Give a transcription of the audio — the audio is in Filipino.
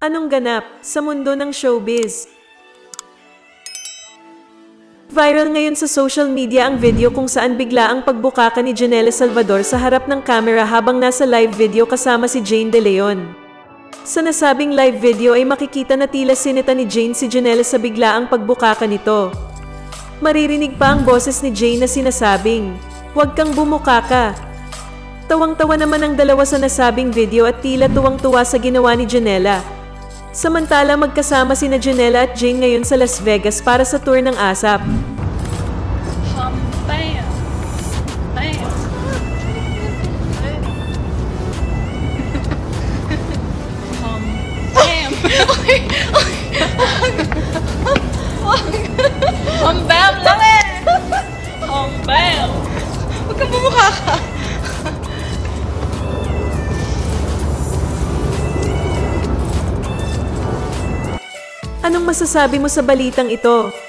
Anong ganap sa mundo ng showbiz? Viral ngayon sa social media ang video kung saan bigla ang pagbukaka ni Janella Salvador sa harap ng camera habang nasa live video kasama si Jane De Leon. Sa nasabing live video ay makikita na tila sinita ni Jane si Janella sa biglaang pagbukaka nito. Maririnig pa ang boses ni Jane na sinasabing, "Huwag kang bumukaka." Tawang-tawa naman ang dalawa sa nasabing video at tila tuwang-tuwa sa ginawa ni Janella. Samantala magkasama sina Janella at Jane ngayon sa Las Vegas para sa tour ng ASAP. Bam! Bam! Bam! Bam! Bam! Bam! Huwag kang bumukha ka! Anong masasabi mo sa balitang ito?